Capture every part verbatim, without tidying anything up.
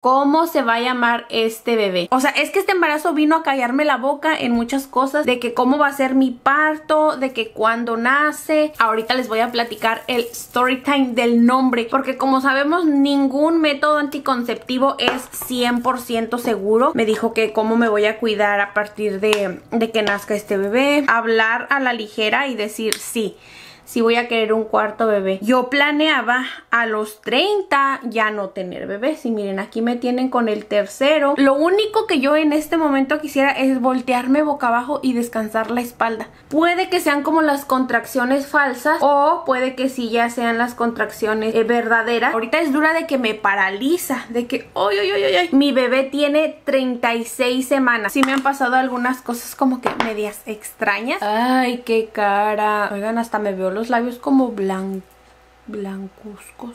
cómo se va a llamar este bebé. O sea, es que este embarazo vino a callarme la boca en muchas cosas, de que cómo va a ser mi parto, de que cuándo nace. Ahorita les voy a platicar el story time del nombre, porque como sabemos, ningún método anticonceptivo es cien por ciento seguro. Me dijo que cómo me voy a cuidar a partir de, de que nazca este bebé, hablar a la ligera y decir sí. Si voy a querer un cuarto bebé. Yo planeaba a los treinta ya no tener bebés. Y miren, aquí me tienen con el tercero. Lo único que yo en este momento quisiera es voltearme boca abajo y descansar la espalda. Puede que sean como las contracciones falsas, o puede que sí ya sean las contracciones eh, verdaderas. Ahorita es dura de que me paraliza, de que ¡ay, ay, ay, ay! Mi bebé tiene treinta y seis semanas. Sí me han pasado algunas cosas como que medias extrañas. ¡Ay, qué cara! Oigan, hasta me veo los labios como blan... blancuzcos.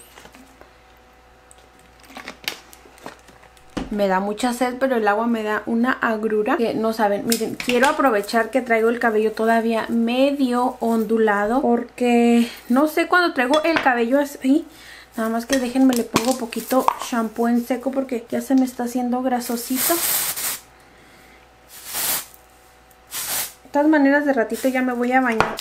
Me da mucha sed, pero el agua me da una agrura que no saben. Miren, quiero aprovechar que traigo el cabello todavía medio ondulado, porque no sé, cuando traigo el cabello así, nada más que déjenme le pongo poquito shampoo en seco, porque ya se me está haciendo grasosito. De todas maneras, de ratito ya me voy a bañar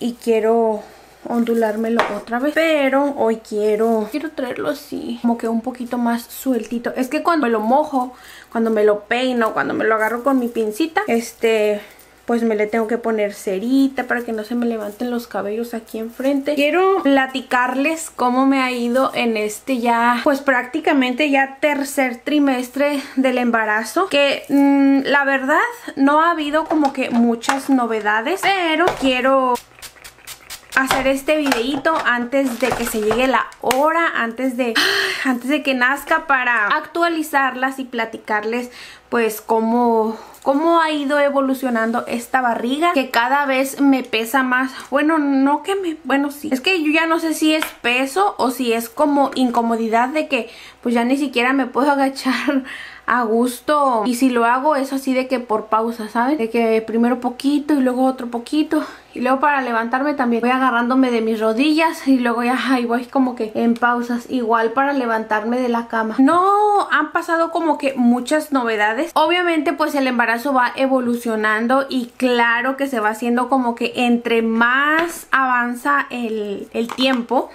y quiero ondulármelo otra vez, pero hoy quiero quiero traerlo así, como que un poquito más sueltito. Es que cuando me lo mojo, cuando me lo peino, cuando me lo agarro con mi pincita, este... pues me le tengo que poner cerita para que no se me levanten los cabellos aquí enfrente. Quiero platicarles cómo me ha ido en este ya, pues prácticamente ya tercer trimestre del embarazo. Que mmm, la verdad no ha habido como que muchas novedades, pero quiero hacer este videito antes de que se llegue la hora, antes de, antes de que nazca, para actualizarlas y platicarles pues cómo, cómo ha ido evolucionando esta barriga, que cada vez me pesa más. Bueno, no que me... bueno, sí. Es que yo ya no sé si es peso o si es como incomodidad de que pues ya ni siquiera me puedo agachar a gusto. Y si lo hago es así de que por pausa, ¿saben? De que primero poquito y luego otro poquito. Y luego para levantarme también voy agarrándome de mis rodillas y luego ya ahí voy como que en pausas. Igual para levantarme de la cama. No han pasado como que muchas novedades. Obviamente pues el embarazo va evolucionando y claro que se va haciendo como que entre más avanza el, el tiempo,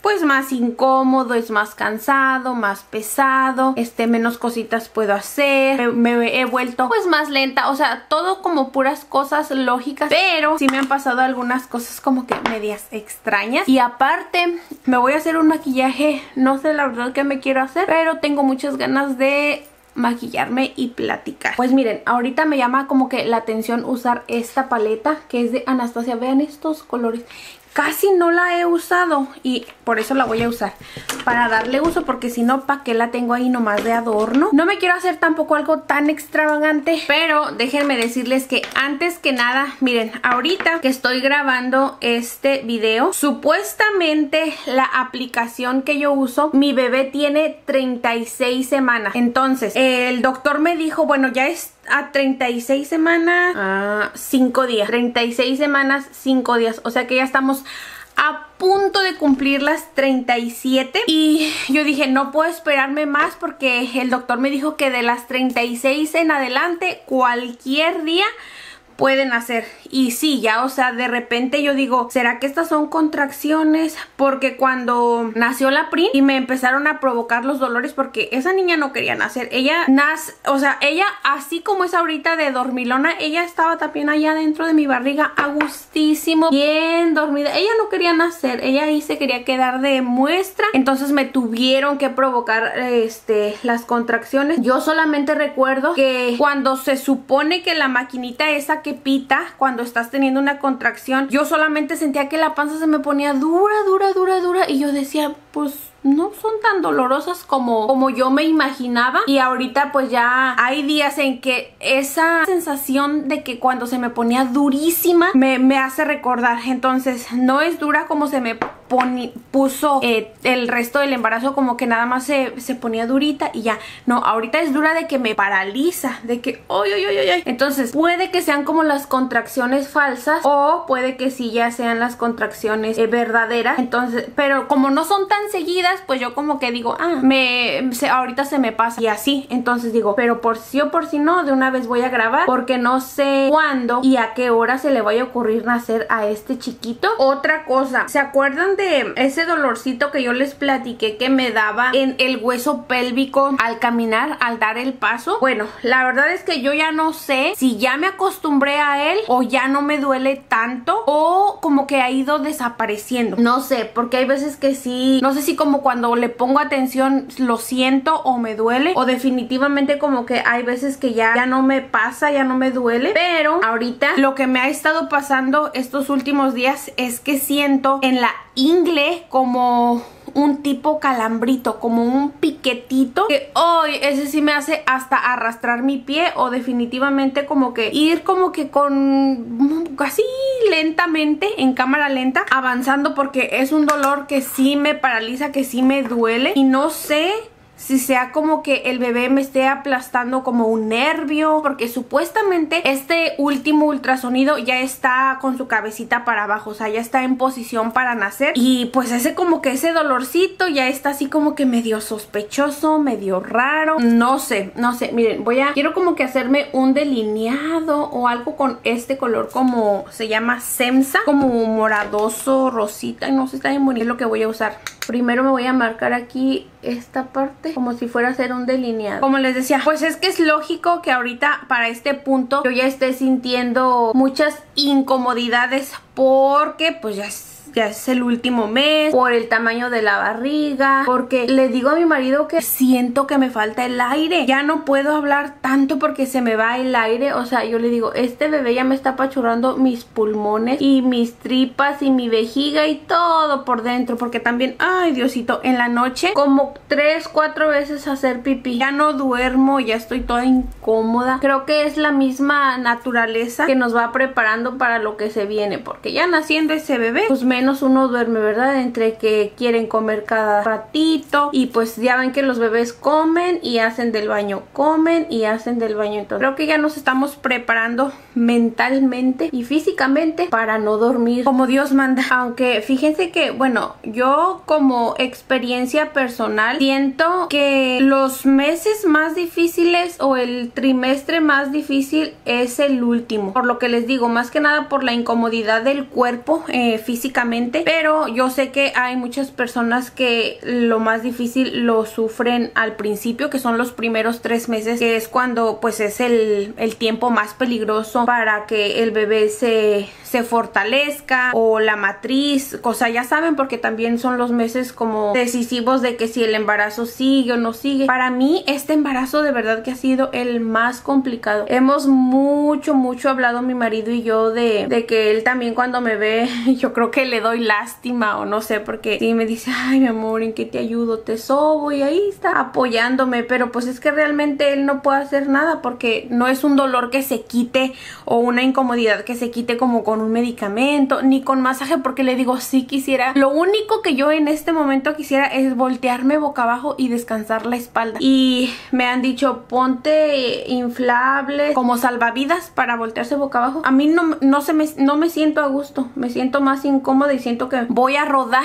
pues más incómodo, es más cansado, más pesado, este, menos cositas puedo hacer, me, me he vuelto pues más lenta, o sea, todo como puras cosas lógicas, pero sí me han pasado algunas cosas como que medias extrañas. Y aparte, me voy a hacer un maquillaje, no sé la verdad que me quiero hacer, pero tengo muchas ganas de maquillarme y platicar. Pues miren, ahorita me llama como que la atención usar esta paleta que es de Anastasia. Vean estos colores. Casi no la he usado y por eso la voy a usar, para darle uso, porque si no, ¿para qué la tengo ahí nomás de adorno? No me quiero hacer tampoco algo tan extravagante, pero déjenme decirles que antes que nada, miren, ahorita que estoy grabando este video, supuestamente la aplicación que yo uso, mi bebé tiene treinta y seis semanas. Entonces, el doctor me dijo, bueno, ya es a treinta y seis semanas, ah, cinco días. treinta y seis semanas, cinco días. O sea que ya estamos a punto de cumplir las treinta y siete. Y yo dije, no puedo esperarme más, porque el doctor me dijo que de las treinta y seis en adelante, cualquier día pueden hacer. Y sí, ya, o sea, de repente yo digo, ¿será que estas son contracciones? Porque cuando nació la Prin y me empezaron a provocar los dolores, porque esa niña no quería nacer. Ella nace, o sea, ella así como es ahorita de dormilona, ella estaba también allá dentro de mi barriga, a gustísimo, bien dormida. Ella no quería nacer, ella ahí se quería quedar de muestra. Entonces me tuvieron que provocar este, las contracciones. Yo solamente recuerdo que cuando se supone que la maquinita esa que que pita cuando estás teniendo una contracción, yo solamente sentía que la panza se me ponía dura, dura, dura, dura, y yo decía, pues no son tan dolorosas como, como yo me imaginaba. Y ahorita pues ya hay días en que esa sensación de que cuando se me ponía durísima me, me hace recordar. Entonces no es dura como se me poni, puso eh, el resto del embarazo como que nada más se, se ponía durita y ya. No, ahorita es dura de que me paraliza, de que ¡ay, ay, ay, ay! Entonces puede que sean como las contracciones falsas o puede que sí ya sean las contracciones eh, verdaderas. Entonces, pero como no son tan seguidas, pues yo como que digo, ah, me se, ahorita se me pasa y así. Entonces digo, pero por sí o por sí no, de una vez voy a grabar porque no sé cuándo y a qué hora se le vaya a ocurrir nacer a este chiquito. Otra cosa, ¿se acuerdan de ese dolorcito que yo les platiqué que me daba en el hueso pélvico al caminar, al dar el paso? Bueno, la verdad es que yo ya no sé si ya me acostumbré a él o ya no me duele tanto o como que ha ido desapareciendo. No sé, porque hay veces que sí, no sé si como cuando le pongo atención lo siento o me duele, o definitivamente como que hay veces que ya, ya no me pasa, ya no me duele. Pero ahorita lo que me ha estado pasando estos últimos días es que siento en la ingle como un tipo calambrito, como un piquetito que hoy oh, ese sí me hace hasta arrastrar mi pie o definitivamente como que ir como que con así lentamente en cámara lenta avanzando, porque es un dolor que sí me paraliza, que sí me duele y no sé si sea como que el bebé me esté aplastando como un nervio, porque supuestamente este último ultrasonido ya está con su cabecita para abajo, o sea, ya está en posición para nacer. Y pues ese como que ese dolorcito ya está así como que medio sospechoso, medio raro. No sé, no sé, miren, voy a... quiero como que hacerme un delineado o algo con este color como... se llama Semsa, como moradoso, rosita, no sé, está bien bonito. Es lo que voy a usar. Primero me voy a marcar aquí esta parte como si fuera a hacer un delineado. Como les decía, pues es que es lógico que ahorita para este punto yo ya esté sintiendo muchas incomodidades porque pues ya es ya es el último mes, por el tamaño de la barriga, porque le digo a mi marido que siento que me falta el aire, ya no puedo hablar tanto porque se me va el aire. O sea, yo le digo, este bebé ya me está apachurrando mis pulmones y mis tripas y mi vejiga y todo por dentro, porque también, ay Diosito, en la noche como tres, cuatro veces hacer pipí, ya no duermo, ya estoy toda incómoda. Creo que es la misma naturaleza que nos va preparando para lo que se viene, porque ya naciendo ese bebé, pues me menos uno duerme, ¿verdad? Entre que quieren comer cada ratito y pues ya ven que los bebés comen y hacen del baño, comen y hacen del baño. Entonces creo que ya nos estamos preparando mentalmente y físicamente para no dormir como Dios manda. Aunque fíjense que, bueno, yo como experiencia personal siento que los meses más difíciles o el trimestre más difícil es el último, por lo que les digo, más que nada por la incomodidad del cuerpo eh, físicamente. Pero yo sé que hay muchas personas que lo más difícil lo sufren al principio, que son los primeros tres meses, que es cuando pues es el, el tiempo más peligroso para que el bebé se, se fortalezca o la matriz, cosa ya saben, porque también son los meses como decisivos de que si el embarazo sigue o no sigue. Para mí este embarazo de verdad que ha sido el más complicado. Hemos mucho, mucho hablado mi marido y yo de, de que él también cuando me ve, yo creo que le doy lástima o no sé, porque sí me dice, ay mi amor, ¿en qué te ayudo? Te sobo, y ahí está apoyándome. Pero pues es que realmente él no puede hacer nada, porque no es un dolor que se quite o una incomodidad que se quite como con un medicamento ni con masaje, porque le digo, sí quisiera, lo único que yo en este momento quisiera es voltearme boca abajo y descansar la espalda. Y me han dicho, ponte inflable como salvavidas para voltearse boca abajo. A mí no, no, se me, no me siento a gusto, me siento más incómoda y siento que voy a rodar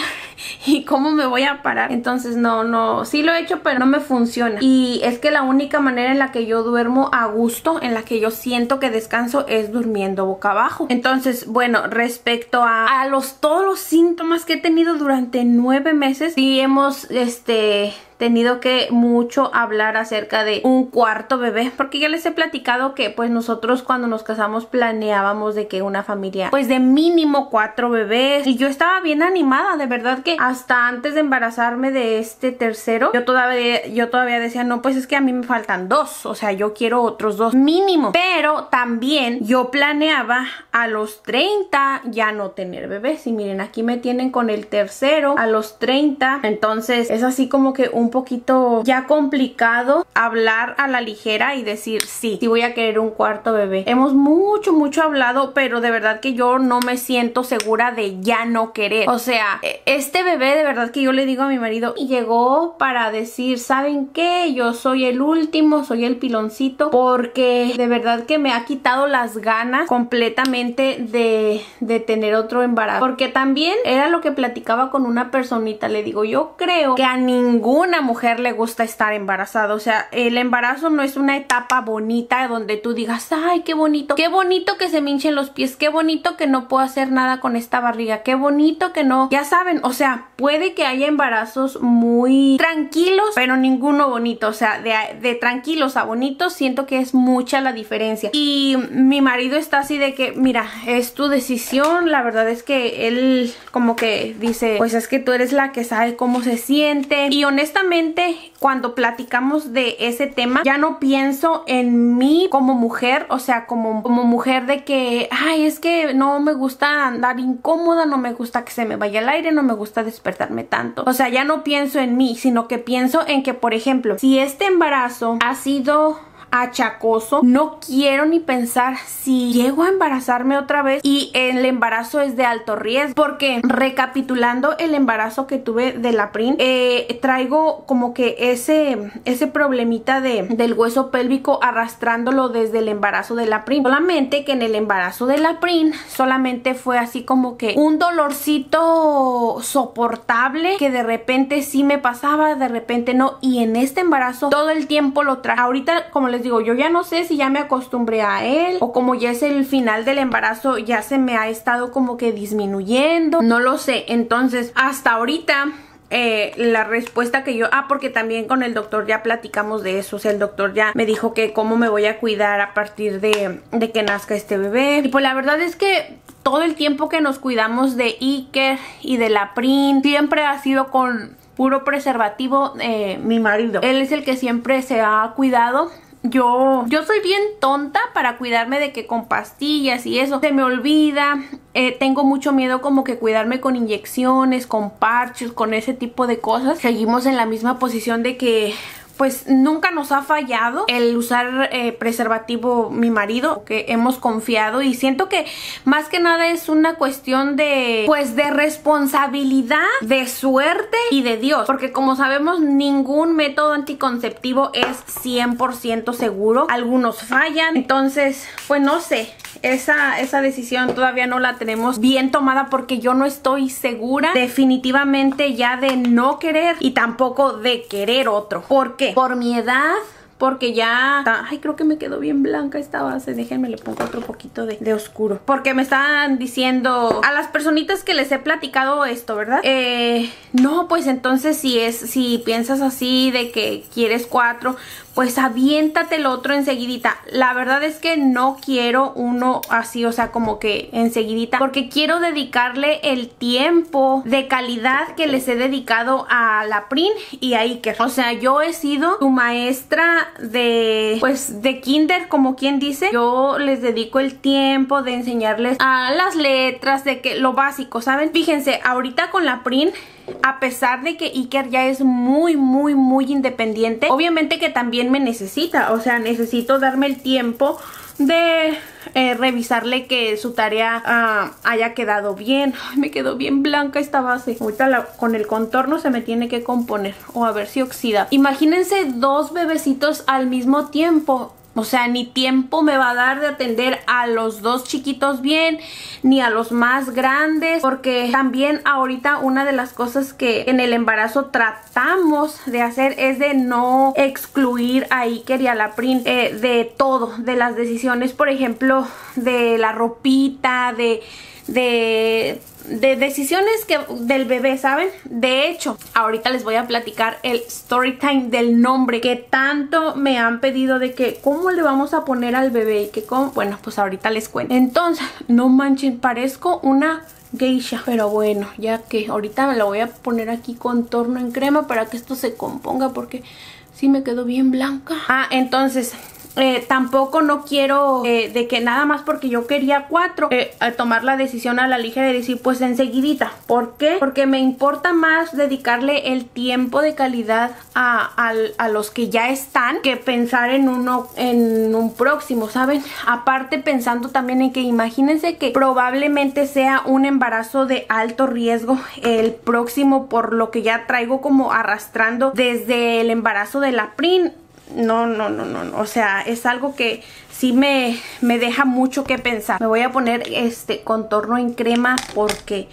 y cómo me voy a parar. Entonces no, no, sí lo he hecho pero no me funciona. Y es que la única manera en la que yo duermo a gusto, en la que yo siento que descanso, es durmiendo boca abajo. Entonces bueno, respecto a, a los todos los síntomas que he tenido durante nueve meses, sí hemos este... tenido que mucho hablar acerca de un cuarto bebé, porque ya les he platicado que pues nosotros cuando nos casamos planeábamos de que una familia pues de mínimo cuatro bebés, y yo estaba bien animada, de verdad que hasta antes de embarazarme de este tercero yo todavía, yo todavía decía, no, pues es que a mí me faltan dos, o sea, yo quiero otros dos mínimo. Pero también yo planeaba a los treinta ya no tener bebés, y miren, aquí me tienen con el tercero a los treinta, entonces es así como que un poquito ya complicado hablar a la ligera y decir sí, sí voy a querer un cuarto bebé. Hemos mucho, mucho hablado, pero de verdad que yo no me siento segura de ya no querer. O sea, este bebé de verdad que yo le digo a mi marido, y llegó para decir, ¿saben qué? Yo soy el último, soy el piloncito, porque de verdad que me ha quitado las ganas completamente de, de tener otro embarazo. Porque también era lo que platicaba con una personita, le digo, yo creo que a ninguna mujer le gusta estar embarazada. O sea, el embarazo no es una etapa bonita donde tú digas, ay, qué bonito, qué bonito que se me hinchen los pies, qué bonito que no puedo hacer nada con esta barriga, qué bonito que no, ya saben, o sea, puede que haya embarazos muy tranquilos, pero ninguno bonito. O sea, de, de tranquilos a bonitos siento que es mucha la diferencia. Y mi marido está así de que, mira, es tu decisión. La verdad es que él como que dice, pues es que tú eres la que sabe cómo se siente. Y honestamente, cuando platicamos de ese tema, ya no pienso en mí como mujer, o sea, como, como mujer de que, ay, es que no me gusta andar incómoda, no me gusta que se me vaya el aire, no me gusta despertarme tanto. O sea, ya no pienso en mí, sino que pienso en que, por ejemplo, si este embarazo ha sido achacoso, no quiero ni pensar si llego a embarazarme otra vez, y el embarazo es de alto riesgo, porque recapitulando el embarazo que tuve de la Prin, eh, traigo como que ese ese problemita de, del hueso pélvico arrastrándolo desde el embarazo de la Prin, solamente que en el embarazo de la Prin solamente fue así como que un dolorcito soportable que de repente sí me pasaba, de repente no, y en este embarazo todo el tiempo lo traje. Ahorita, como les digo, yo ya no sé si ya me acostumbré a él, o como ya es el final del embarazo, ya se me ha estado como que disminuyendo, no lo sé. Entonces, hasta ahorita Eh, la respuesta que yo, ah, porque también con el doctor ya platicamos de eso. O sea, el doctor ya me dijo que cómo me voy a cuidar a partir de, de que nazca este bebé. Y pues la verdad es que todo el tiempo que nos cuidamos de Iker y de la Prin siempre ha sido con puro preservativo. eh, Mi marido, él es el que siempre se ha cuidado. Yo, yo soy bien tonta para cuidarme de que con pastillas y eso, se me olvida. Eh, tengo mucho miedo como que cuidarme con inyecciones, con parches, con ese tipo de cosas. Seguimos en la misma posición de que pues nunca nos ha fallado el usar eh, preservativo mi marido, que hemos confiado, y siento que más que nada es una cuestión de, pues, de responsabilidad, de suerte y de Dios, porque como sabemos ningún método anticonceptivo es cien por ciento seguro, algunos fallan. Entonces, pues no sé, esa, esa decisión todavía no la tenemos bien tomada, porque yo no estoy segura definitivamente ya de no querer y tampoco de querer otro. ¿Por qué? Por mi edad, porque ya... Ay, creo que me quedó bien blanca esta base. Déjenme le pongo otro poquito de, de oscuro. Porque me están diciendo a las personitas que les he platicado esto, ¿verdad? Eh, no, pues entonces si es, si piensas así de que quieres cuatro, pues aviéntate el otro enseguidita. La verdad es que no quiero uno así, o sea, como que enseguidita, porque quiero dedicarle el tiempo de calidad que les he dedicado a la Prin y a Iker. O sea, yo he sido tu maestra de, pues, de kinder, como quien dice. Yo les dedico el tiempo de enseñarles a las letras, de que lo básico, ¿saben? Fíjense, ahorita con la Prin, a pesar de que Iker ya es muy, muy, muy independiente, obviamente que también me necesita. O sea, necesito darme el tiempo de eh, revisarle que su tarea uh, haya quedado bien. Ay, me quedó bien blanca esta base. Ahorita la, con el contorno se me tiene que componer, o a ver si oxida. Imagínense dos bebecitos al mismo tiempo. O sea, ni tiempo me va a dar de atender a los dos chiquitos bien, ni a los más grandes, porque también ahorita una de las cosas que en el embarazo tratamos de hacer es de no excluir a Iker y a la Prin eh, de todo, de las decisiones, por ejemplo, de la ropita, de... de de decisiones que del bebé, ¿saben? De hecho, ahorita les voy a platicar el story time del nombre que tanto me han pedido, de que cómo le vamos a poner al bebé y que cómo. Bueno, pues ahorita les cuento. Entonces, no manchen, parezco una geisha, pero bueno, ya que ahorita me lo voy a poner aquí contorno en crema para que esto se componga, porque sí me quedó bien blanca. Ah, entonces eh, tampoco no quiero eh, de que nada más porque yo quería cuatro, eh, a tomar la decisión a la ligera y decir pues enseguidita. ¿Por qué? Porque me importa más dedicarle el tiempo de calidad a, a, a los que ya están que pensar en uno, en un próximo, ¿saben? Aparte, pensando también en que imagínense que probablemente sea un embarazo de alto riesgo el próximo, por lo que ya traigo como arrastrando desde el embarazo de la Prin. No, no, no, no, no, o sea, es algo que sí me, me deja mucho que pensar. Me voy a poner este contorno en crema porque,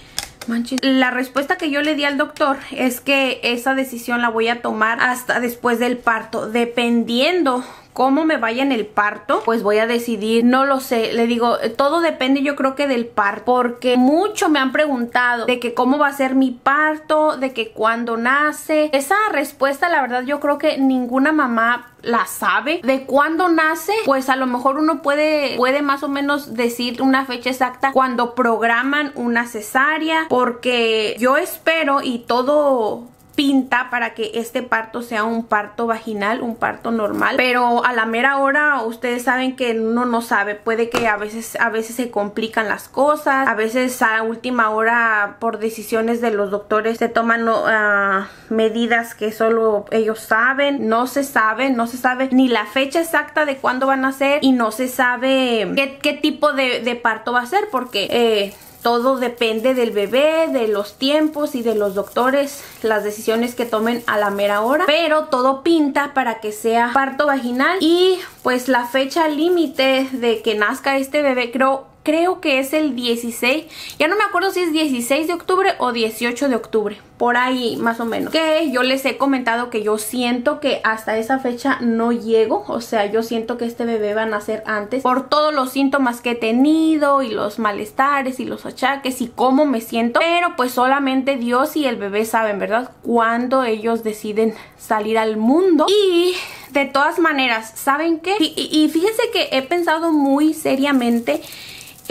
manches, la respuesta que yo le di al doctor es que esa decisión la voy a tomar hasta después del parto. Dependiendo cómo me vaya en el parto, pues voy a decidir, no lo sé, le digo, todo depende yo creo que del parto, porque mucho me han preguntado de que cómo va a ser mi parto, de que cuándo nace. Esa respuesta la verdad yo creo que ninguna mamá la sabe. De cuándo nace, pues a lo mejor uno puede, puede más o menos decir una fecha exacta cuando programan una cesárea, porque yo espero y todo pinta para que este parto sea un parto vaginal, un parto normal, pero a la mera hora ustedes saben que uno no sabe, puede que a veces, a veces se complican las cosas, a veces a última hora por decisiones de los doctores se toman uh, medidas que solo ellos saben. No se sabe, no se sabe ni la fecha exacta de cuándo van a ser y no se sabe qué, qué tipo de, de parto va a ser, porque eh, todo depende del bebé, de los tiempos y de los doctores, las decisiones que tomen a la mera hora. Pero todo pinta para que sea parto vaginal. Y pues la fecha límite de que nazca este bebé creo, creo que es el dieciséis. Ya no me acuerdo si es dieciséis de octubre o dieciocho de octubre. Por ahí más o menos. Que yo les he comentado que yo siento que hasta esa fecha no llego. O sea, yo siento que este bebé va a nacer antes. Por todos los síntomas que he tenido y los malestares y los achaques y cómo me siento. Pero pues solamente Dios y el bebé saben, ¿verdad? Cuando ellos deciden salir al mundo. Y de todas maneras, ¿saben qué? Y, y, y fíjense que he pensado muy seriamente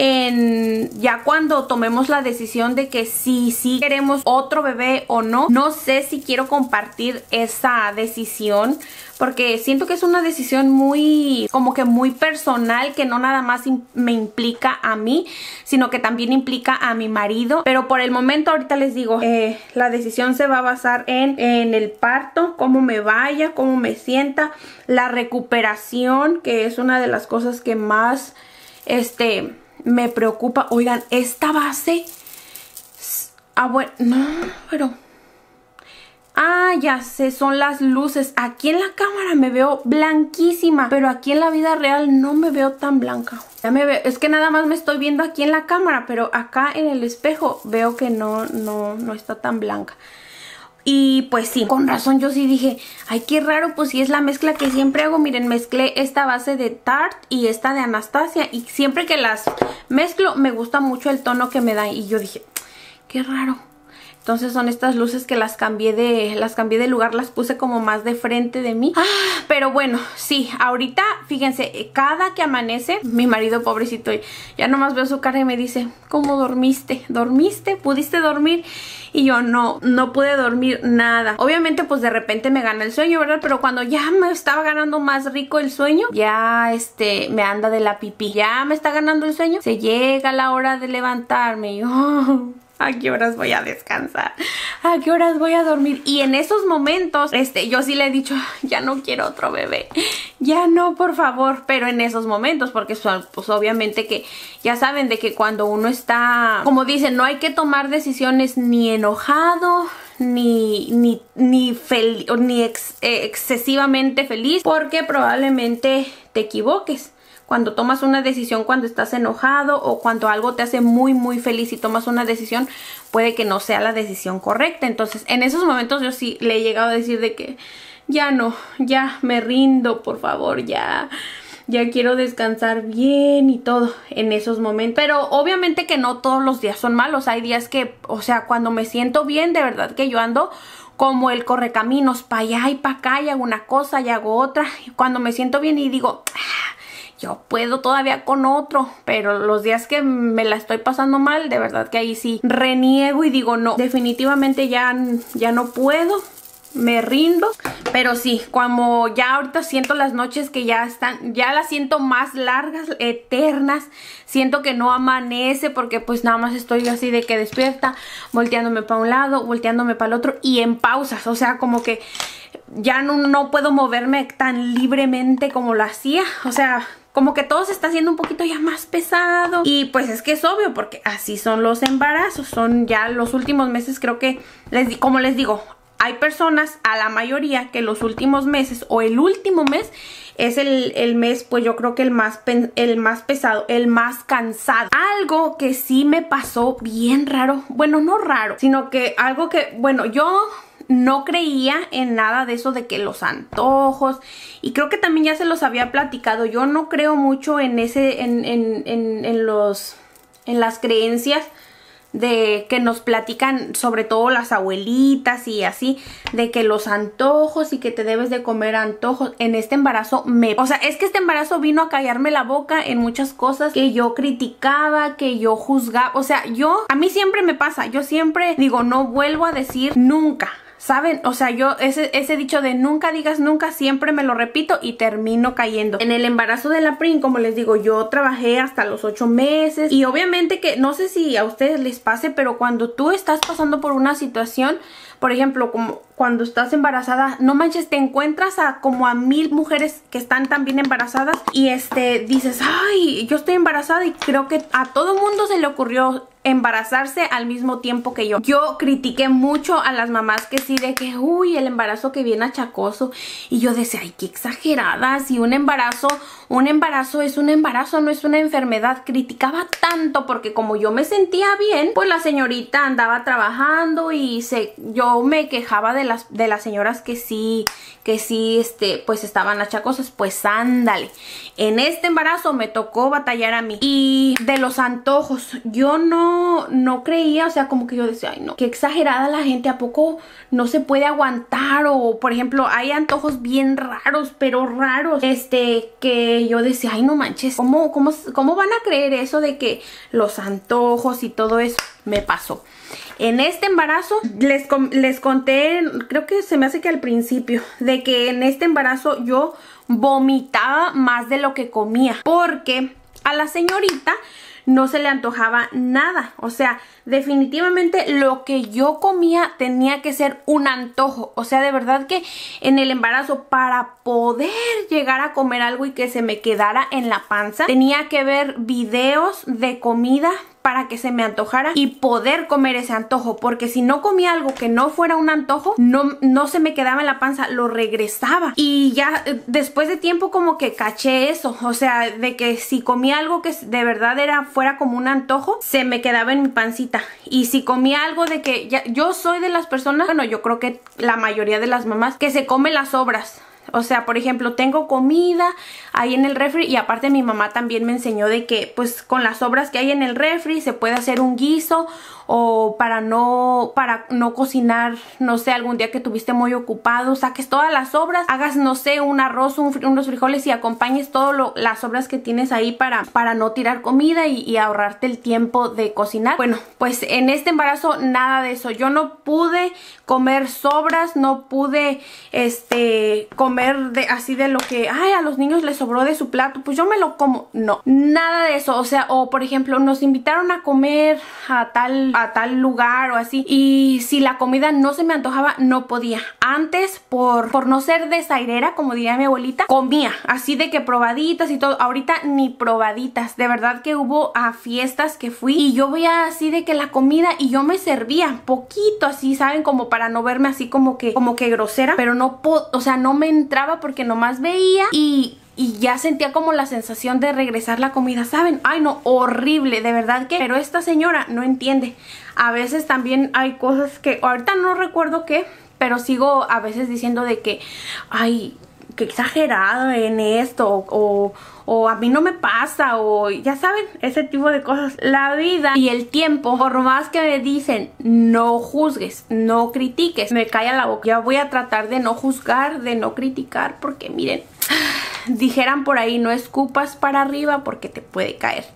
en ya cuando tomemos la decisión de que si, si queremos otro bebé o no. No sé si quiero compartir esa decisión, porque siento que es una decisión muy, como que muy personal, que no nada más me implica a mí, sino que también implica a mi marido. Pero por el momento, ahorita les digo, eh, la decisión se va a basar en, en el parto, cómo me vaya, cómo me sienta, la recuperación, que es una de las cosas que más, este... me preocupa. Oigan, esta base. Ah, bueno. No, pero. Ah, ya sé, son las luces. Aquí en la cámara me veo blanquísima, pero aquí en la vida real no me veo tan blanca. Ya me veo, es que nada más me estoy viendo aquí en la cámara, pero acá en el espejo veo que no, no, no está tan blanca. Y pues sí, con razón yo sí dije, ay, qué raro, pues sí es la mezcla que siempre hago. Miren, mezclé esta base de Tarte y esta de Anastasia, y siempre que las mezclo me gusta mucho el tono que me dan, y yo dije, qué raro. Entonces son estas luces que las cambié de las cambié de lugar, las puse como más de frente de mí. Ah, pero bueno, sí, ahorita, fíjense, cada que amanece, mi marido pobrecito, ya nomás veo su cara y me dice, ¿cómo dormiste? ¿Dormiste? ¿Pudiste dormir? Y yo, no, no pude dormir nada. Obviamente, pues de repente me gana el sueño, ¿verdad? Pero cuando ya me estaba ganando más rico el sueño, ya este, me anda de la pipí. Ya me está ganando el sueño. Se llega la hora de levantarme y oh, ¿a qué horas voy a descansar? ¿A qué horas voy a dormir? Y en esos momentos, este, yo sí le he dicho, ya no quiero otro bebé. Ya no, por favor. Pero en esos momentos, porque son, pues obviamente que ya saben de que cuando uno está, como dicen, no hay que tomar decisiones ni enojado, ni, ni, ni, fel ni ex eh, excesivamente feliz, porque probablemente te equivoques. Cuando tomas una decisión, cuando estás enojado o cuando algo te hace muy muy feliz y tomas una decisión, puede que no sea la decisión correcta. Entonces en esos momentos yo sí le he llegado a decir de que ya no, ya me rindo, por favor, ya, ya quiero descansar bien y todo en esos momentos. Pero obviamente que no todos los días son malos, hay días que, o sea, cuando me siento bien, de verdad que yo ando como el correcaminos, para allá y para acá, y hago una cosa y hago otra. Cuando me siento bien y digo, ah, yo puedo todavía con otro. Pero los días que me la estoy pasando mal, de verdad que ahí sí reniego y digo no, definitivamente ya, ya no puedo. me rindo. Pero sí, como ya ahorita siento las noches que ya están, ya las siento más largas, eternas. Siento que no amanece porque pues nada más estoy así de que despierta, volteándome para un lado, volteándome para el otro y en pausas. O sea, como que ya no, no puedo moverme tan libremente como lo hacía. O sea, como que todo se está haciendo un poquito ya más pesado. Y pues es que es obvio, porque así son los embarazos. Son ya los últimos meses, creo que, les, como les digo, hay personas, a la mayoría, que los últimos meses o el último mes es el, el mes, pues yo creo que el más, el más pesado, el más cansado. Algo que sí me pasó bien raro, bueno, no raro, sino que algo que, bueno, yo no creía en nada de eso de que los antojos, y creo que también ya se los había platicado, yo no creo mucho en ese, en, en, en, en los, en las creencias de que nos platican sobre todo las abuelitas y así, de que los antojos y que te debes de comer antojos. En este embarazo me... O sea, es que este embarazo vino a callarme la boca en muchas cosas que yo criticaba, que yo juzgaba. O sea, yo... A mí siempre me pasa, yo siempre digo, no vuelvo a decir nunca, ¿saben? O sea, yo ese, ese dicho de nunca digas nunca, siempre me lo repito y termino cayendo. En el embarazo de la Prim, como les digo, yo trabajé hasta los ocho meses. Y obviamente que, no sé si a ustedes les pase, pero cuando tú estás pasando por una situación, por ejemplo, como cuando estás embarazada, no manches, te encuentras a como a mil mujeres que están también embarazadas. Y este, dices, ay, yo estoy embarazada y creo que a todo mundo se le ocurrió embarazarse al mismo tiempo que yo. Yo critiqué mucho a las mamás que sí, de que, uy, el embarazo que viene achacoso. Y yo decía, ay, qué exageradas. Si un embarazo, un embarazo es un embarazo, no es una enfermedad. Criticaba tanto porque como yo me sentía bien, pues la señorita andaba trabajando y se, yo me quejaba de las, de las señoras que sí, que sí, este, pues estaban achacosas. Pues ándale. En este embarazo me tocó batallar a mí. Y de los antojos, yo no No, no creía, o sea, como que yo decía, ay no, qué exagerada la gente, ¿a poco no se puede aguantar? O, por ejemplo, hay antojos bien raros, pero raros, este, que yo decía, ay no manches, ¿cómo, cómo, cómo van a creer eso de que los antojos y todo eso? Me pasó. En este embarazo, les, les conté, creo que se me hace que al principio, de que en este embarazo yo vomitaba más de lo que comía, porque a la señorita no se le antojaba nada. O sea, definitivamente lo que yo comía tenía que ser un antojo. O sea, de verdad que en el embarazo, para poder llegar a comer algo y que se me quedara en la panza, tenía que ver videos de comida para que se me antojara y poder comer ese antojo, porque si no comía algo que no fuera un antojo, no, no se me quedaba en la panza, lo regresaba. Y ya después de tiempo como que caché eso, o sea, de que si comía algo que de verdad era, fuera como un antojo, se me quedaba en mi pancita. Y si comía algo de que ya, yo soy de las personas, bueno, yo creo que la mayoría de las mamás, que se come las sobras. O sea, por ejemplo, tengo comida ahí en el refri, y aparte mi mamá también me enseñó de que, pues, con las sobras que hay en el refri se puede hacer un guiso, o para no, para no cocinar, no sé, algún día que tuviste muy ocupado, saques todas las sobras, hagas, no sé, un arroz, un, unos frijoles y acompañes todas las sobras que tienes ahí para, para no tirar comida y, y ahorrarte el tiempo de cocinar. Bueno, pues en este embarazo nada de eso. Yo no pude comer sobras, no pude, este, comer De, así de lo que, ay, a los niños les sobró de su plato, pues yo me lo como. No, nada de eso. O sea, o por ejemplo, nos invitaron a comer a tal, a tal lugar o así, y si la comida no se me antojaba, no podía. Antes, por, por no ser desairera, como diría mi abuelita, comía así de que probaditas y todo. Ahorita ni probaditas. De verdad que hubo a fiestas que fui y yo veía así de que la comida, y yo me servía poquito así, ¿saben? Como para no verme así como que, como que grosera, pero no puedo, o sea, no me entraba porque nomás veía y, y ya sentía como la sensación de regresar la comida, ¿saben? Ay no, horrible, de verdad que, pero esta señora no entiende. A veces también hay cosas que, ahorita no recuerdo qué, pero sigo a veces diciendo de que, ay, qué exagerado en esto, o, o a mí no me pasa, o ya saben, ese tipo de cosas. La vida y el tiempo, por más que me dicen, no juzgues, no critiques, me calla la boca. Yo voy a tratar de no juzgar, de no criticar, porque miren, dijeran por ahí, no escupas para arriba porque te puede caer.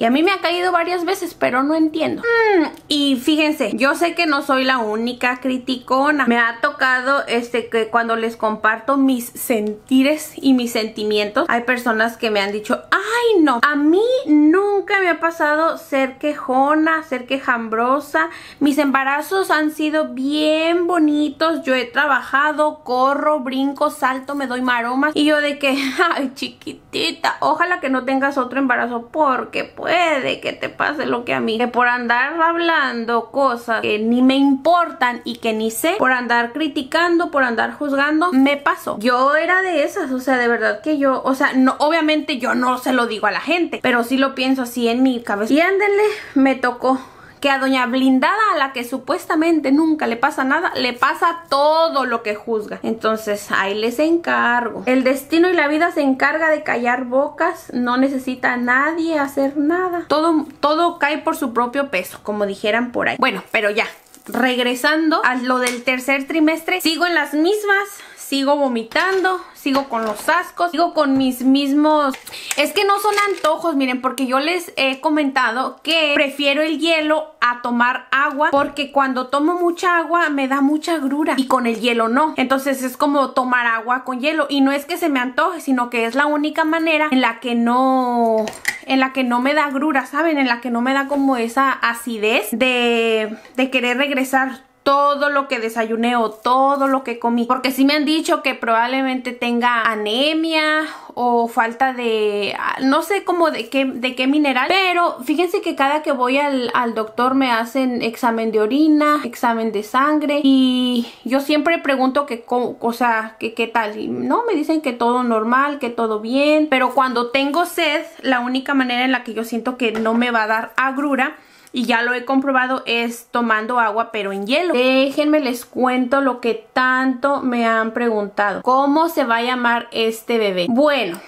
Y a mí me ha caído varias veces, pero no entiendo. Mm, y fíjense, yo sé que no soy la única criticona. Me ha tocado este que cuando les comparto mis sentires y mis sentimientos, hay personas que me han dicho, ay no, a mí nunca me ha pasado ser quejona, ser quejambrosa. Mis embarazos han sido bien bonitos, yo he trabajado, corro, brinco, salto, me doy maromas. Y yo de que, ay chiquitita, ojalá que no tengas otro embarazo porque puede que te pase lo que a mí. Que por andar hablando cosas que ni me importan y que ni sé, por andar criticando, por andar juzgando, me pasó. Yo era de esas, o sea, de verdad que yo, o sea, no, obviamente yo no se lo digo a la gente, pero sí lo pienso así en mi cabeza. Y ándele, me tocó que a doña blindada, a la que supuestamente nunca le pasa nada, le pasa todo lo que juzga. Entonces, ahí les encargo. El destino y la vida se encarga de callar bocas. No necesita a nadie hacer nada. Todo, todo cae por su propio peso, como dijeran por ahí. Bueno, pero ya, regresando a lo del tercer trimestre, sigo en las mismas, sigo vomitando, sigo con los ascos, sigo con mis mismos... Es que no son antojos, miren, porque yo les he comentado que prefiero el hielo a tomar agua, porque cuando tomo mucha agua me da mucha agrura y con el hielo no. Entonces es como tomar agua con hielo y no es que se me antoje, sino que es la única manera en la que no... En la que no me da agrura, ¿saben? En la que no me da como esa acidez de, de querer regresar todo lo que desayuné o todo lo que comí. Porque sí me han dicho que probablemente tenga anemia o falta de... no sé como de qué, de qué mineral. Pero fíjense que cada que voy al, al doctor me hacen examen de orina, examen de sangre. Y yo siempre pregunto que o sea, que qué tal. Y no, me dicen que todo normal, que todo bien. Pero cuando tengo sed, la única manera en la que yo siento que no me va a dar agrura, y ya lo he comprobado, es tomando agua pero en hielo. Déjenme les cuento lo que tanto me han preguntado. ¿Cómo se va a llamar este bebé? Bueno,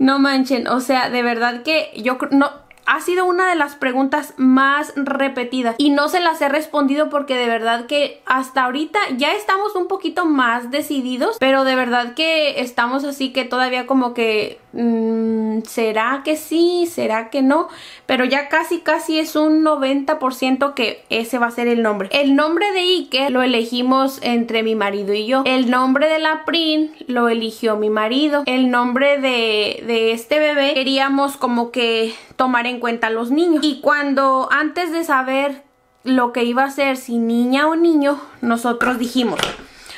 no manchen, o sea, de verdad que yo no... Ha sido una de las preguntas más repetidas y no se las he respondido porque de verdad que hasta ahorita ya estamos un poquito más decididos, pero de verdad que estamos así que todavía como que mmm, ¿será que sí? ¿Será que no? Pero ya casi casi es un noventa por ciento que ese va a ser el nombre. El nombre de Iker lo elegimos entre mi marido y yo. El nombre de la Prin lo eligió mi marido. El nombre de, de este bebé queríamos como que tomar en cuenta a los niños. Y cuando antes de saber lo que iba a ser, si niña o niño, nosotros dijimos,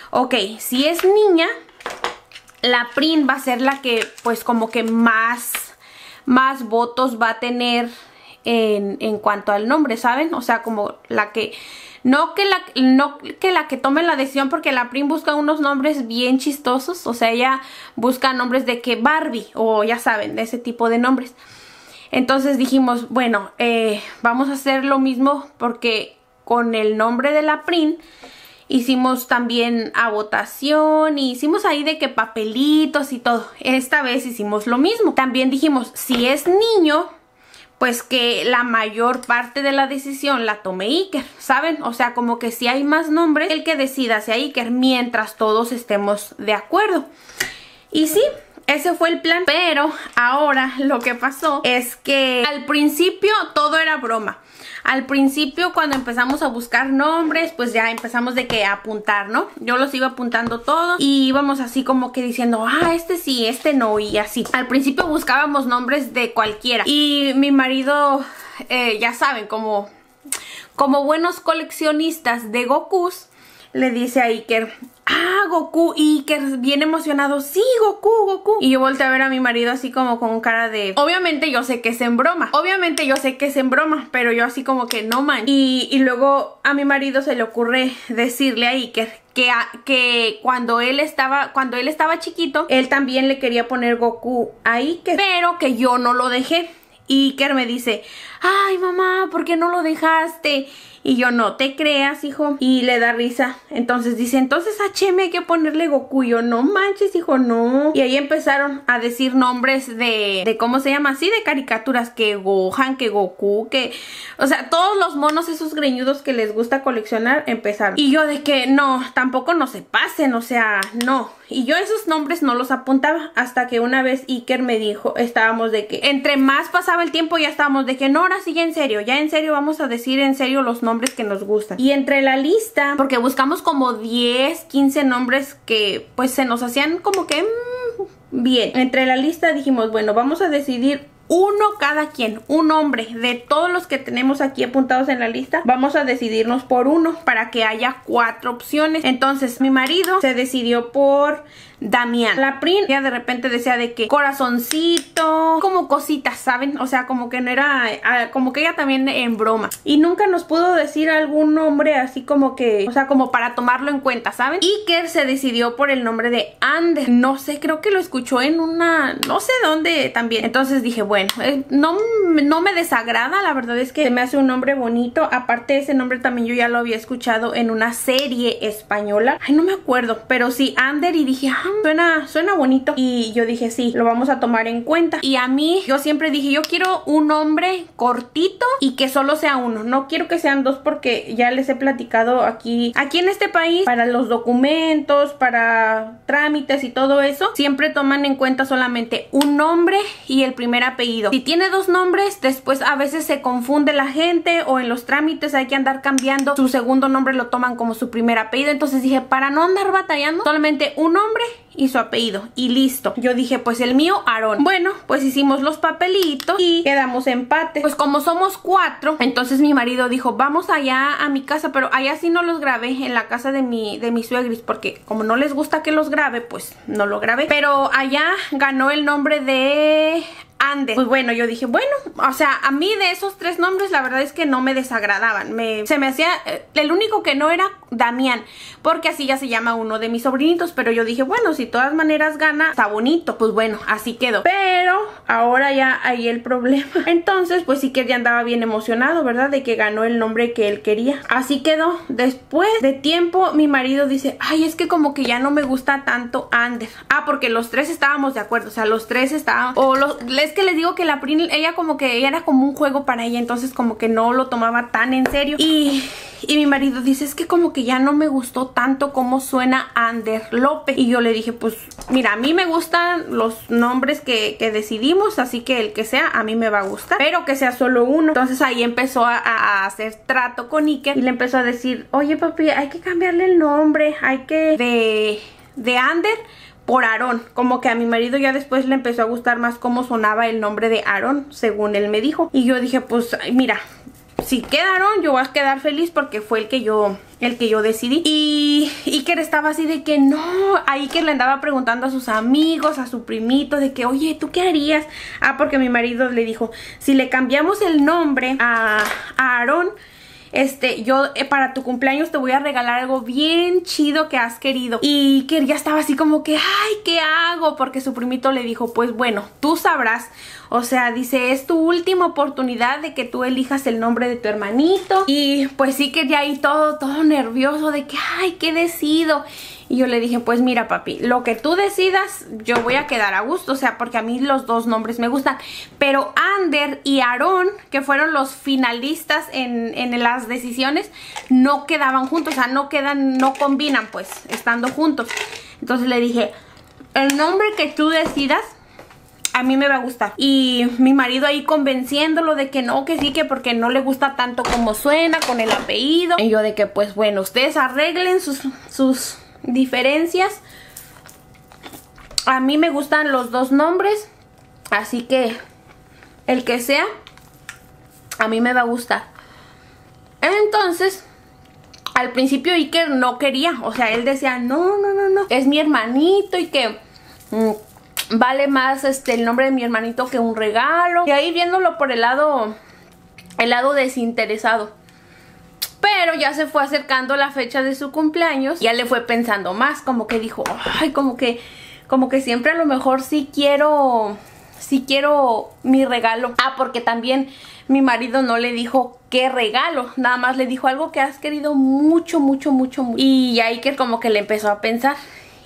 ok, si es niña, la Prin va a ser la que pues como que más, más votos va a tener en, en cuanto al nombre, ¿saben? O sea, como la que... No que, la, no que la que tome la decisión, porque la Prim busca unos nombres bien chistosos. O sea, ella busca nombres de que Barbie, o ya saben, de ese tipo de nombres. Entonces dijimos, bueno, eh, vamos a hacer lo mismo porque con el nombre de la Prim hicimos también a votación y hicimos ahí de que papelitos y todo. Esta vez hicimos lo mismo. También dijimos, si es niño, pues que la mayor parte de la decisión la tome Iker, ¿saben? O sea, como que si hay más nombres, el que decida sea Iker, mientras todos estemos de acuerdo. Y sí, ese fue el plan, pero ahora lo que pasó es que al principio todo era broma. Al principio cuando empezamos a buscar nombres, pues ya empezamos de que apuntar, ¿no? Yo los iba apuntando todos y íbamos así como que diciendo, ah, este sí, este no, y así. Al principio buscábamos nombres de cualquiera y mi marido, eh, ya saben, como, como buenos coleccionistas de Gokus, le dice a Iker, ah, Goku. Iker bien emocionado, sí, Goku, Goku. Y yo volteé a ver a mi marido así como con cara de... Obviamente yo sé que es en broma. Obviamente yo sé que es en broma, pero yo así como que no man. Y, y luego a mi marido se le ocurre decirle a Iker que, a, que cuando, él estaba, cuando él estaba chiquito, él también le quería poner Goku a Iker, pero que yo no lo dejé. Y Iker me dice, ay mamá, ¿por qué no lo dejaste? Y yo, no te creas, hijo. Y le da risa. Entonces dice, entonces H M hay que ponerle Goku. Y yo, no manches, hijo, no. Y ahí empezaron a decir nombres de, de ¿cómo se llama? Así, de caricaturas. Que Gohan, que Goku, que... O sea, todos los monos esos greñudos que les gusta coleccionar empezaron. Y yo de que, no, tampoco no se pasen, o sea, no. Y yo esos nombres no los apuntaba. Hasta que una vez Iker me dijo, estábamos de que... Entre más pasaba el tiempo ya estábamos de que, no, ahora sí ya en serio. Ya en serio vamos a decir en serio los nombres que nos gustan. Y entre la lista, porque buscamos como diez, quince nombres que pues se nos hacían como que... Mmm, bien. Entre la lista dijimos, bueno, vamos a decidir... uno cada quien, un hombre de todos los que tenemos aquí apuntados en la lista. Vamos a decidirnos por uno para que haya cuatro opciones. Entonces mi marido se decidió por Damián. La Prin ya de repente decía de que corazoncito, como cositas, ¿saben? O sea, como que no era, como que ella también en broma. Y nunca nos pudo decir algún nombre así como que, o sea, como para tomarlo en cuenta, ¿saben? Iker se decidió por el nombre de Ander. No sé, creo que lo escuchó en una, no sé dónde también. Entonces dije, bueno, No, no me desagrada, la verdad es que se me hace un nombre bonito. Aparte, ese nombre también yo ya lo había escuchado en una serie española. Ay, no me acuerdo, pero sí, Ander, y dije, ah, suena, suena bonito. Y yo dije, sí, lo vamos a tomar en cuenta. Y a mí, yo siempre dije, yo quiero un nombre cortito y que solo sea uno. No quiero que sean dos porque ya les he platicado aquí, aquí en este país, para los documentos, para trámites y todo eso, siempre toman en cuenta solamente un nombre y el primer apellido. Si tiene dos nombres, después a veces se confunde la gente o en los trámites hay que andar cambiando. Su segundo nombre lo toman como su primer apellido. Entonces dije, para no andar batallando, solamente un nombre y su apellido. Y listo. Yo dije, pues el mío, Aarón. Bueno, pues hicimos los papelitos y quedamos empate. Pues como somos cuatro, entonces mi marido dijo, vamos allá a mi casa. Pero allá sí no los grabé, en la casa de mi, de mis suegris, porque como no les gusta que los grabe, pues no lo grabé. Pero allá ganó el nombre de... Ander. Pues bueno, yo dije, bueno, o sea, a mí de esos tres nombres la verdad es que no me desagradaban. Me, se me hacía, el único que no era Damián, porque así ya se llama uno de mis sobrinitos, pero yo dije, bueno, si de todas maneras gana, está bonito. Pues bueno, así quedó. Pero ahora ya hay el problema. Entonces, pues sí que ya andaba bien emocionado, ¿verdad? De que ganó el nombre que él quería. Así quedó. Después de tiempo, mi marido dice, ay, es que como que ya no me gusta tanto Ander. Ah, porque los tres estábamos de acuerdo, o sea, los tres estábamos, o los, les que les digo que la Prin, ella como que ella era como un juego para ella, entonces como que no lo tomaba tan en serio. Y, y mi marido dice, es que como que ya no me gustó tanto como suena Ander López. Y yo le dije, pues mira, a mí me gustan los nombres que, que decidimos, así que el que sea a mí me va a gustar, pero que sea solo uno. Entonces ahí empezó a, a hacer trato con Iker y le empezó a decir, oye papi, hay que cambiarle el nombre, hay que de, de Ander por Aarón. Como que a mi marido ya después le empezó a gustar más cómo sonaba el nombre de Aarón, según él me dijo. Y yo dije, pues mira, si quedaron, yo voy a quedar feliz porque fue el que yo, el que yo decidí. Y Iker estaba así de que no, a Iker le andaba preguntando a sus amigos, a su primito, de que, oye, ¿tú qué harías? Ah, porque mi marido le dijo, si le cambiamos el nombre a, a Aarón, Este, yo eh, para tu cumpleaños te voy a regalar algo bien chido que has querido. Y que ya estaba así como que, ay, ¿qué hago? Porque su primito le dijo, pues bueno, tú sabrás. O sea, dice, es tu última oportunidad de que tú elijas el nombre de tu hermanito. Y pues sí que de ahí todo, todo nervioso de que, ay, ¿qué decido? Y yo le dije, pues mira papi, lo que tú decidas, yo voy a quedar a gusto. O sea, porque a mí los dos nombres me gustan. Pero Ander y Aarón, que fueron los finalistas en, en las decisiones, no quedaban juntos. O sea, no quedan, no combinan pues, estando juntos. Entonces le dije, el nombre que tú decidas, a mí me va a gustar. Y mi marido ahí convenciéndolo de que no, que sí, que porque no le gusta tanto como suena con el apellido. Y yo de que, pues bueno, ustedes arreglen sus, sus diferencias. A mí me gustan los dos nombres, así que el que sea, a mí me va a gustar. Entonces, al principio Iker no quería. O sea, él decía, no, no, no, no, es mi hermanito y que... Mm, vale más este el nombre de mi hermanito que un regalo. Y ahí viéndolo por el lado, el lado desinteresado. Pero ya se fue acercando la fecha de su cumpleaños. Ya le fue pensando más, como que dijo, ay, como que, como que siempre a lo mejor sí quiero, sí quiero mi regalo. Ah, porque también mi marido no le dijo qué regalo. Nada más le dijo algo que has querido mucho, mucho, mucho, mucho. Y Iker como que le empezó a pensar.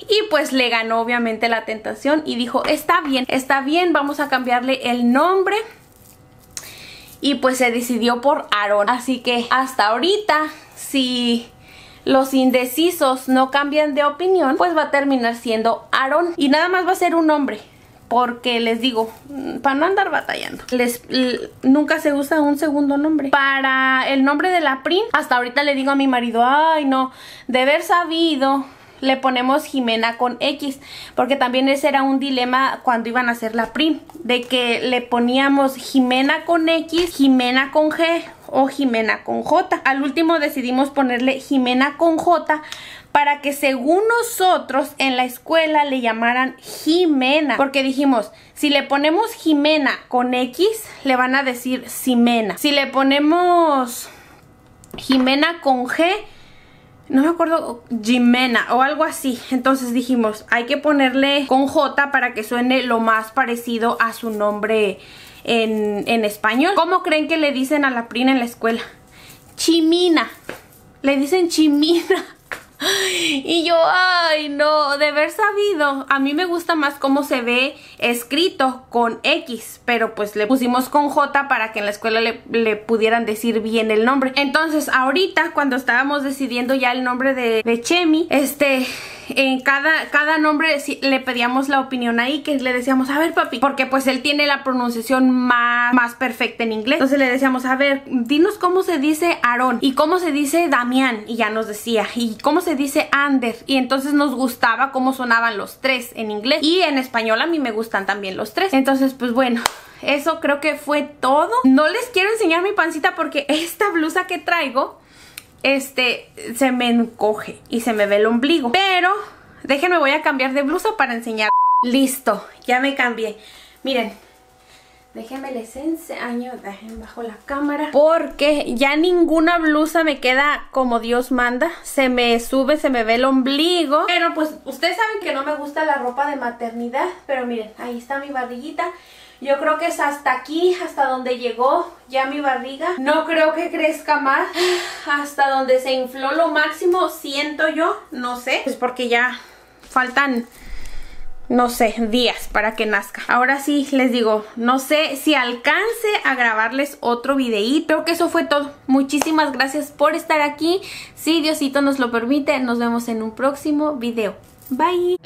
Y pues le ganó obviamente la tentación y dijo, está bien, está bien, vamos a cambiarle el nombre. Y pues se decidió por Aarón. Así que hasta ahorita, si los indecisos no cambian de opinión, pues va a terminar siendo Aarón. Y nada más va a ser un hombre, porque les digo, para no andar batallando, les, nunca se usa un segundo nombre. Para el nombre de la Prin, hasta ahorita le digo a mi marido, ay no, de haber sabido... le ponemos Jimena con X, porque también ese era un dilema cuando iban a hacer la Prim, de que le poníamos Jimena con X, Jimena con G o Jimena con J. Al último decidimos ponerle Jimena con J para que según nosotros en la escuela le llamaran Jimena, porque dijimos, si le ponemos Jimena con X le van a decir Simena, si le ponemos Jimena con G, no me acuerdo, Jimena o algo así. Entonces dijimos, hay que ponerle con J para que suene lo más parecido a su nombre en, en español. ¿Cómo creen que le dicen a la Prina en la escuela? Chimina. Le dicen Chimina. Y yo, ay no, de haber sabido. A mí me gusta más cómo se ve escrito con X, pero pues le pusimos con J para que en la escuela le, le pudieran decir bien el nombre. Entonces ahorita cuando estábamos decidiendo ya el nombre de, de Chemi, este, en cada, cada nombre le pedíamos la opinión ahí, que le decíamos, a ver papi, porque pues él tiene la pronunciación más, más perfecta en inglés. Entonces le decíamos, a ver, dinos cómo se dice Aarón y cómo se dice Damián, y ya nos decía, y cómo se dice Ander, y entonces nos gustaba cómo sonaban los tres en inglés, y en español a mí me gustan también los tres. Entonces pues bueno, eso creo que fue todo. No les quiero enseñar mi pancita porque esta blusa que traigo, este, se me encoge y se me ve el ombligo, pero déjenme, voy a cambiar de blusa para enseñar. Listo, ya me cambié. Miren, déjenme les enseño, dejen bajo la cámara, porque ya ninguna blusa me queda como Dios manda. Se me sube, se me ve el ombligo. Pero pues ustedes saben que no me gusta la ropa de maternidad. Pero miren, ahí está mi barriguita. Yo creo que es hasta aquí, hasta donde llegó ya mi barriga. No creo que crezca más. Hasta donde se infló lo máximo, siento yo, no sé. Pues porque ya faltan... no sé, días para que nazca. Ahora sí, les digo, no sé si alcance a grabarles otro videíto. Creo que eso fue todo. Muchísimas gracias por estar aquí. Si Diosito nos lo permite, nos vemos en un próximo video. Bye.